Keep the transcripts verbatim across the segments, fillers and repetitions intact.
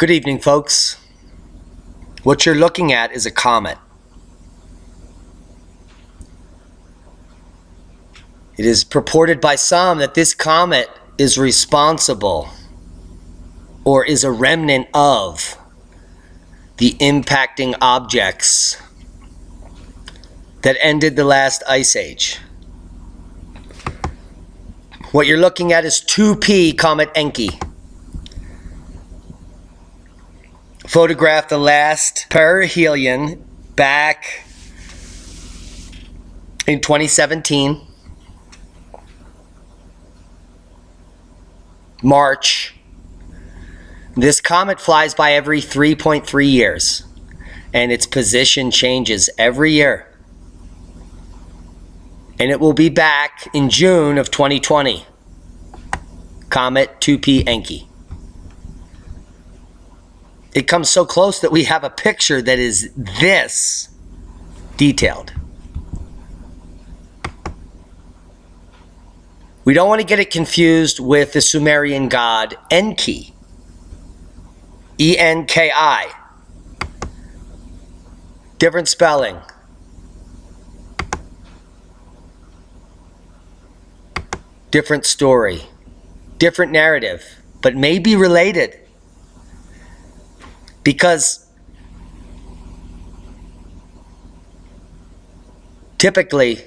Good evening, folks. What you're looking at is a comet. It is purported by some that this comet is responsible or is a remnant of the impacting objects that ended the last ice age. What you're looking at is two P Comet Enki. Photograph the last perihelion back in twenty seventeen, March. This comet flies by every three point three years, and its position changes every year. And it will be back in June of twenty twenty. Comet two P Encke. It comes so close that we have a picture that is this detailed. We don't want to get it confused with the Sumerian god Enki, E N K I. Different spelling. Different story. Different narrative, but maybe related. Because typically,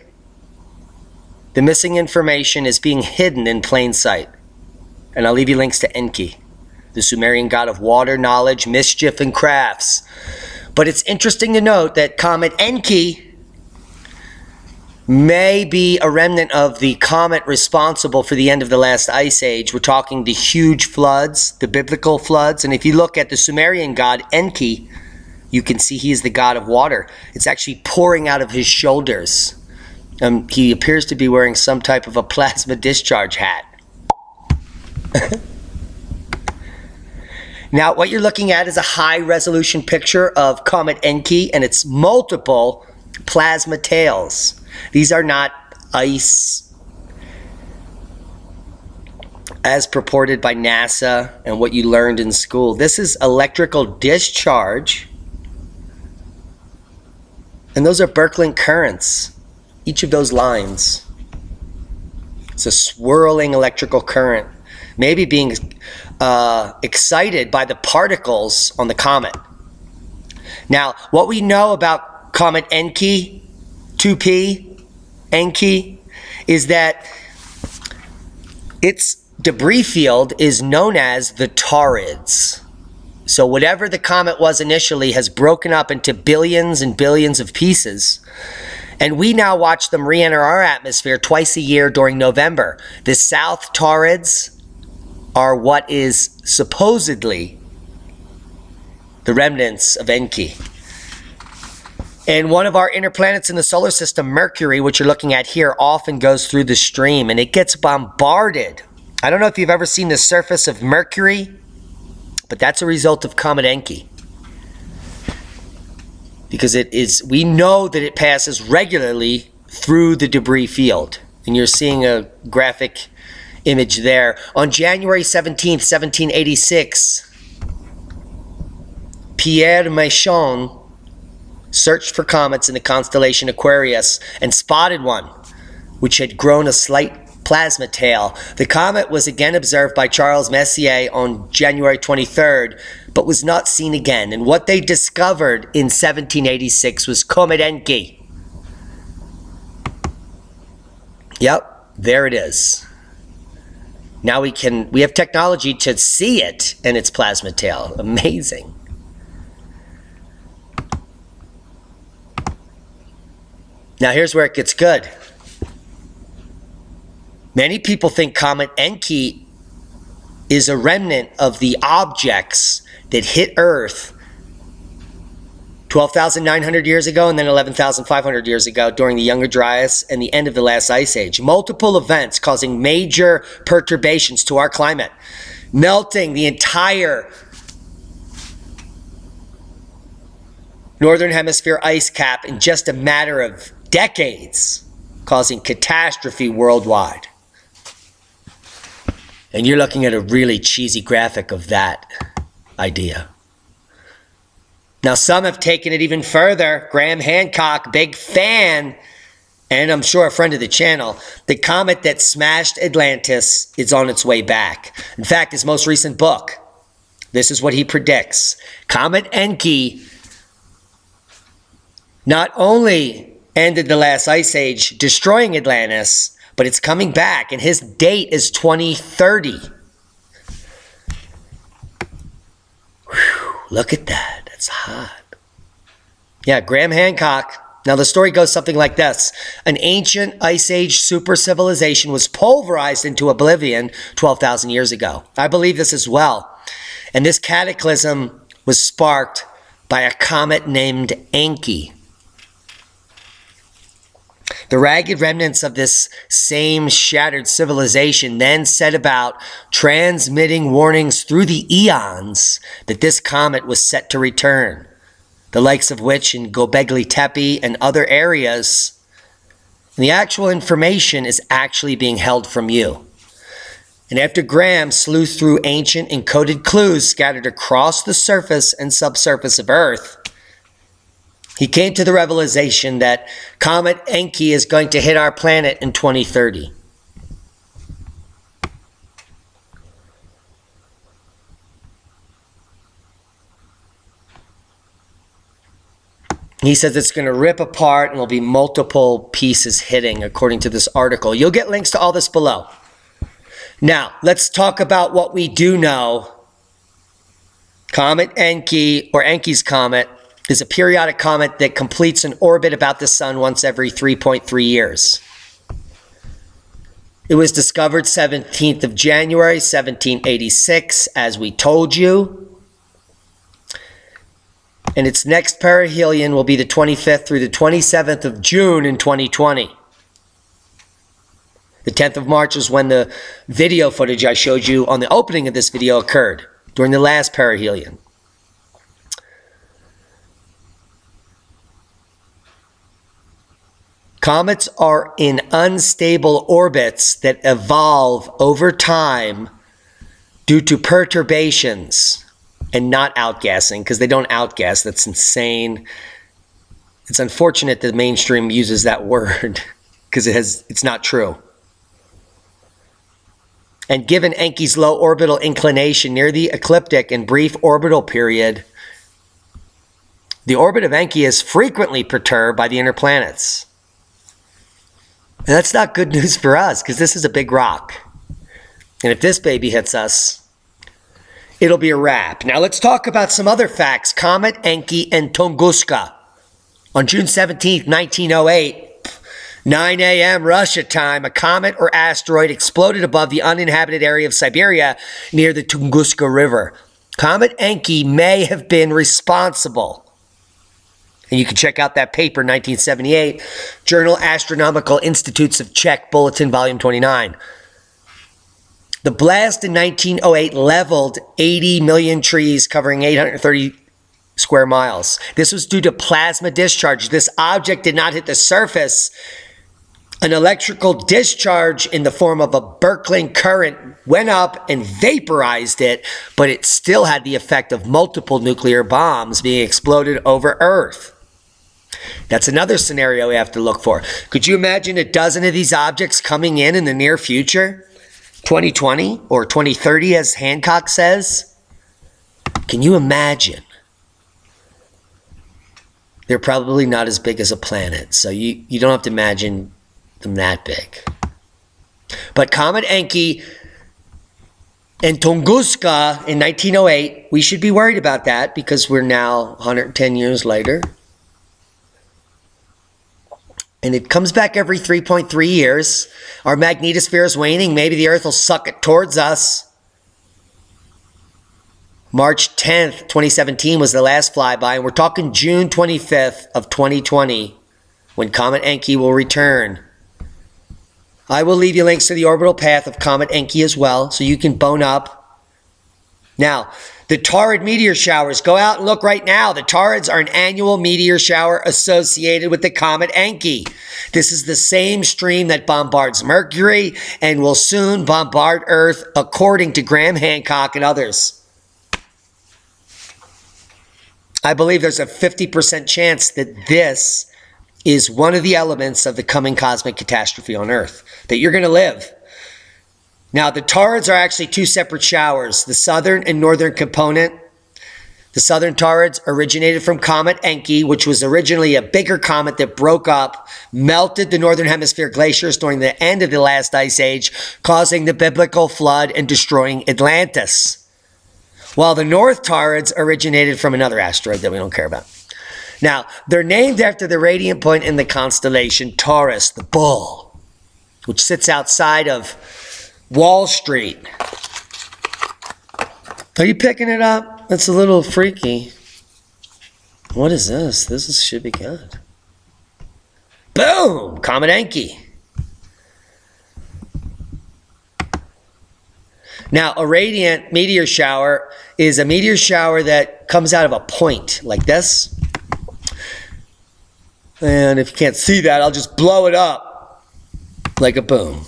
the missing information is being hidden in plain sight. And I'll leave you links to Enki, the Sumerian god of water, knowledge, mischief, and crafts. But it's interesting to note that Comet Enki may be a remnant of the comet responsible for the end of the last ice age. We're talking the huge floods, the biblical floods. And if you look at the Sumerian god Enki, you can see he is the god of water. It's actually pouring out of his shoulders. Um, he appears to be wearing some type of a plasma discharge hat. Now, what you're looking at is a high-resolution picture of Comet Enki and its multiple plasma tails. These are not ice as purported by NASA and what you learned in school. This is electrical discharge, and those are Birkeland currents, each of those lines. It's a swirling electrical current, maybe being uh, excited by the particles on the comet. Now, what we know about Comet Enki, two P Encke, is that its debris field is known as the Taurids. So whatever the comet was initially has broken up into billions and billions of pieces, and we now watch them re-enter our atmosphere twice a year during November. The South Taurids are what is supposedly the remnants of Enki. And one of our inner planets in the solar system, Mercury, which you're looking at here, often goes through the stream, and it gets bombarded. I don't know if you've ever seen the surface of Mercury, but that's a result of Comet Enki. Because it is, we know that it passes regularly through the debris field. And you're seeing a graphic image there. On January seventeenth, seventeen eighty-six, Pierre Mechain searched for comets in the constellation Aquarius and spotted one, which had grown a slight plasma tail. The comet was again observed by Charles Messier on January twenty-third, but was not seen again. And what they discovered in seventeen eighty-six was Comet Enki. Yep, there it is. Now we can, we have technology to see it and its plasma tail. Amazing. Now here's where it gets good. Many people think Comet Enki is a remnant of the objects that hit Earth twelve thousand nine hundred years ago and then eleven thousand five hundred years ago during the Younger Dryas and the end of the last ice age. Multiple events causing major perturbations to our climate, melting the entire Northern Hemisphere ice cap in just a matter of decades, causing catastrophe worldwide. And you're looking at a really cheesy graphic of that. idea. Now, some have taken it even further. Graham Hancock, big fan, and I'm sure a friend of the channel, the comet that smashed Atlantis is on its way back. In fact, his most recent book, this is what he predicts. Comet Enki not only ended the last ice age, destroying Atlantis, but it's coming back, and his date is twenty thirty. Whew, look at that. It's hot. Yeah, Graham Hancock. Now the story goes something like this. An ancient Ice Age super civilization was pulverized into oblivion twelve thousand years ago. I believe this as well. And this cataclysm was sparked by a comet named Enki. The ragged remnants of this same shattered civilization then set about transmitting warnings through the eons that this comet was set to return, the likes of which in Göbekli Tepe and other areas. And the actual information is actually being held from you. And after Graham slew through ancient encoded clues scattered across the surface and subsurface of Earth, he came to the realization that Comet Enki is going to hit our planet in twenty thirty. He says it's going to rip apart and there'll be multiple pieces hitting, according to this article. You'll get links to all this below. Now, let's talk about what we do know. Comet Enki, or Enki's Comet, is a periodic comet that completes an orbit about the sun once every three point three years. It was discovered seventeenth of January, seventeen eighty-six, as we told you. And its next perihelion will be the twenty-fifth through the twenty-seventh of June in twenty twenty. The tenth of March is when the video footage I showed you on the opening of this video occurred, during the last perihelion. Comets are in unstable orbits that evolve over time due to perturbations and not outgassing, because they don't outgas. That's insane. It's unfortunate that the mainstream uses that word because it has it's not true. And given Enki's low orbital inclination near the ecliptic and brief orbital period, the orbit of Enki is frequently perturbed by the inner planets. And that's not good news for us, because this is a big rock. And if this baby hits us, it'll be a wrap. Now let's talk about some other facts. Comet Enki and Tunguska. On June seventeenth, nineteen oh eight, nine A M Russia time, a comet or asteroid exploded above the uninhabited area of Siberia near the Tunguska River. Comet Enki may have been responsible. And you can check out that paper, nineteen seventy-eight, Journal Astronomical Institutes of Czech, Bulletin, Volume twenty-nine. The blast in nineteen oh eight leveled eighty million trees covering eight hundred thirty square miles. This was due to plasma discharge. This object did not hit the surface. An electrical discharge in the form of a Birkeland current went up and vaporized it, but it still had the effect of multiple nuclear bombs being exploded over Earth. That's another scenario we have to look for. Could you imagine a dozen of these objects coming in in the near future? twenty twenty or twenty thirty, as Hancock says? Can you imagine? They're probably not as big as a planet, so you, you don't have to imagine them that big. But Comet Enki and Tunguska in nineteen oh eight, we should be worried about that because we're now one hundred ten years later. And it comes back every three point three years. Our magnetosphere is waning. Maybe the Earth will suck it towards us. March tenth, twenty seventeen was the last flyby. And we're talking June twenty-fifth of twenty twenty when Comet Enki will return. I will leave you links to the orbital path of Comet Enki as well, so you can bone up. Now, the Taurid meteor showers. Go out and look right now. The Taurids are an annual meteor shower associated with the comet Enki. This is the same stream that bombards Mercury and will soon bombard Earth, according to Graham Hancock and others. I believe there's a fifty percent chance that this is one of the elements of the coming cosmic catastrophe on Earth, that you're going to live. Now, the Taurids are actually two separate showers. The southern and northern component, the southern Taurids, originated from comet Enki, which was originally a bigger comet that broke up, melted the northern hemisphere glaciers during the end of the last ice age, causing the biblical flood and destroying Atlantis. While the north Taurids originated from another asteroid that we don't care about. Now, they're named after the radiant point in the constellation Taurus, the bull, which sits outside of Wall Street. Are you picking it up? That's a little freaky. What is this? This is, should be good. Boom! Comet Enki. Now, a radiant meteor shower is a meteor shower that comes out of a point like this. And if you can't see that, I'll just blow it up like a boom.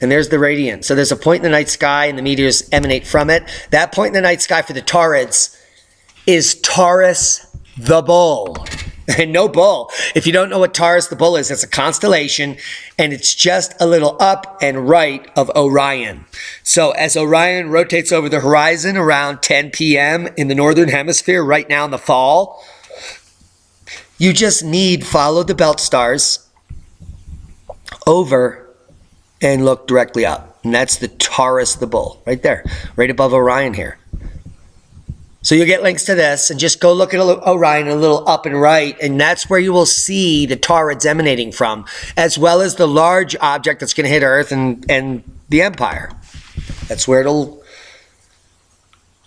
And there's the radiant. So there's a point in the night sky, and the meteors emanate from it. That point in the night sky for the Taurids is Taurus the bull. And no bull. If you don't know what Taurus the bull is, it's a constellation, and it's just a little up and right of Orion. So as Orion rotates over the horizon around ten P M in the northern hemisphere right now in the fall, you just need follow the belt stars over and look directly up. And that's the Taurus the bull right there, right above Orion here. So you'll get links to this, and just go look at Orion a little up and right, and that's where you will see the Taurids emanating from, as well as the large object that's going to hit Earth and, and the Empire. That's where it'll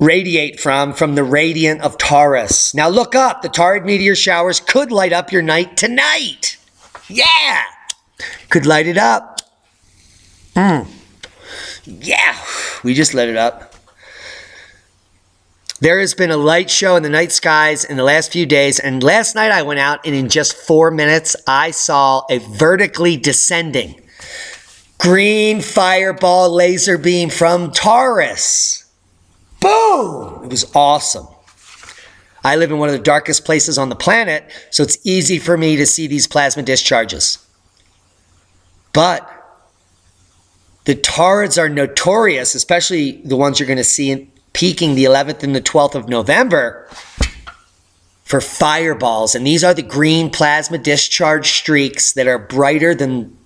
radiate from, from the radiant of Taurus. Now look up. The Taurid meteor showers could light up your night tonight. Yeah. Could light it up. Mm. Yeah. We just lit it up. There has been a light show in the night skies in the last few days, and last night I went out, and in just four minutes, I saw a vertically descending green fireball laser beam from Taurus. Boom! It was awesome. I live in one of the darkest places on the planet, so it's easy for me to see these plasma discharges. But the Taurids are notorious, especially the ones you're going to see in peaking the eleventh and the twelfth of November for fireballs. And these are the green plasma discharge streaks that are brighter than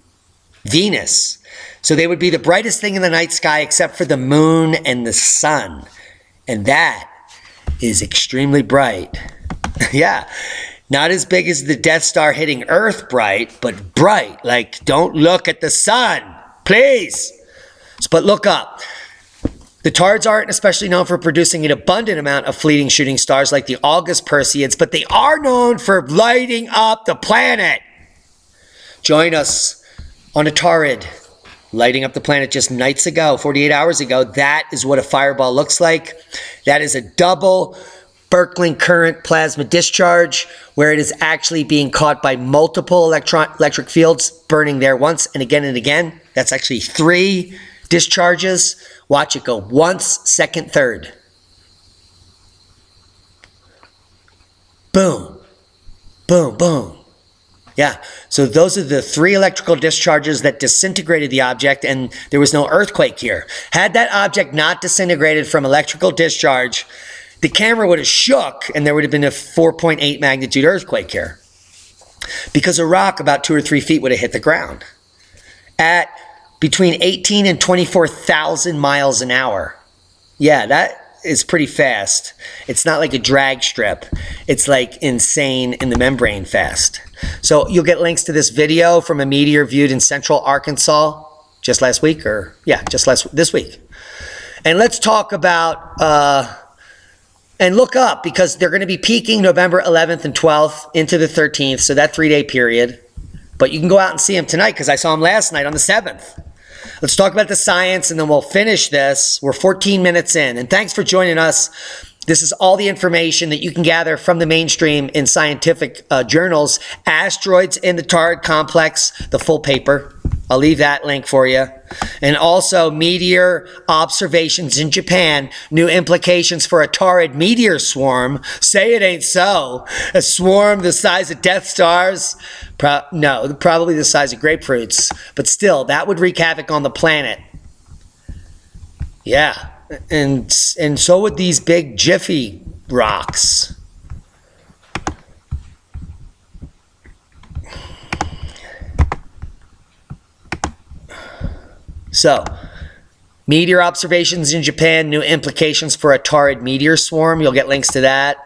Venus. So they would be the brightest thing in the night sky except for the moon and the sun. And that is extremely bright. Yeah. Not as big as the Death Star hitting Earth bright, but bright. Like, don't look at the sun, please. But look up. The Taurids aren't especially known for producing an abundant amount of fleeting shooting stars like the August Perseids, but they are known for lighting up the planet. Join us on a Taurid lighting up the planet just nights ago, forty-eight hours ago. That is what a fireball looks like. That is a double Birkeland current plasma discharge where it is actually being caught by multiple electron electric fields burning there once and again and again. That's actually three discharges. Watch it go once, second, third. Boom, boom, boom. Yeah, so those are the three electrical discharges that disintegrated the object, and there was no earthquake here. Had that object not disintegrated from electrical discharge, the camera would have shook, and there would have been a four point eight magnitude earthquake here, because a rock about two or three feet would have hit the ground at between eighteen and twenty-four thousand miles an hour. Yeah, that is pretty fast. It's not like a drag strip. It's like insane in the membrane fast. So you'll get links to this video from a meteor viewed in central Arkansas just last week, or yeah, just last this week. And let's talk about, uh, and look up, because they're going to be peaking November eleventh and twelfth into the thirteenth, so that three-day period. But you can go out and see them tonight, because I saw them last night on the seventh. Let's talk about the science, and then we'll finish this. We're fourteen minutes in, and thanks for joining us This is all the information that you can gather from the mainstream in scientific uh, journals. Asteroids in the Taurid Complex, the full paper. I'll leave that link for you. And also meteor observations in Japan, new implications for a Taurid meteor swarm. Say it ain't so. A swarm the size of Death Stars? Pro no, probably the size of grapefruits. But still, that would wreak havoc on the planet. Yeah. And, and so would these big jiffy rocks. So, meteor observations in Japan, new implications for a Taurid meteor swarm. You'll get links to that.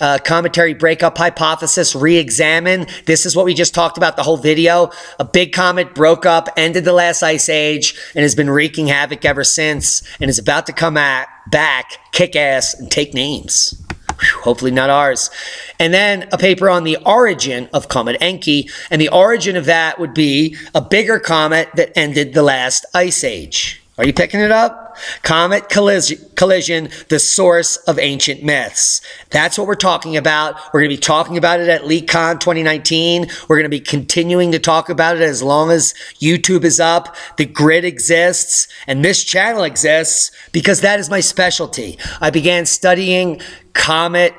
Uh, cometary breakup hypothesis, re-examine. This is what we just talked about the whole video. A big comet broke up, ended the last ice age, and has been wreaking havoc ever since, and is about to come at, back, kick ass, and take names. Whew, hopefully not ours. And then a paper on the origin of comet Enki, and the origin of that would be a bigger comet that ended the last ice age. Are you picking it up? Comet collision, collision, the source of ancient myths. That's what we're talking about. We're going to be talking about it at LeakCon twenty nineteen. We're going to be continuing to talk about it as long as YouTube is up. The grid exists, and this channel exists because that is my specialty. I began studying comet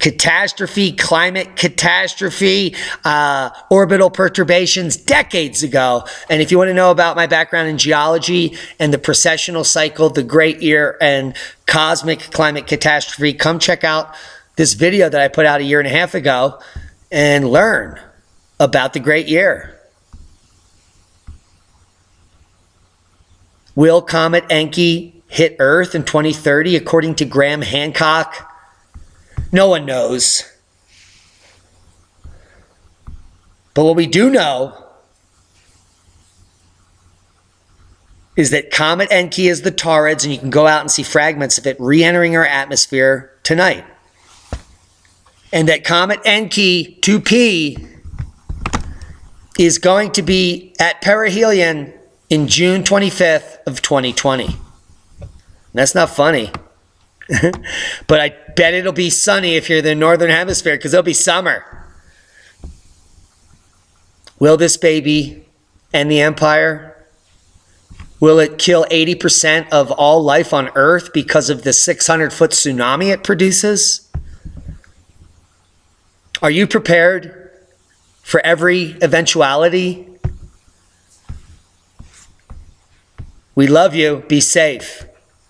catastrophe, climate catastrophe, uh, orbital perturbations decades ago. And if you want to know about my background in geology and the precessional cycle, the great year, and cosmic climate catastrophe, come check out this video that I put out a year and a half ago and learn about the great year. Will comet Enki hit Earth in twenty thirty, according to Graham Hancock? No one knows. But what we do know is that comet Enki is the Taurids, and you can go out and see fragments of it re-entering our atmosphere tonight. And that comet Enki two P is going to be at perihelion in June twenty-fifth of twenty twenty. And that's not funny. But I bet it'll be sunny if you're in the northern hemisphere, because it'll be summer. Will this baby end the empire? Will it kill eighty percent of all life on Earth because of the six hundred foot tsunami it produces? Are you prepared for every eventuality? We love you. Be safe.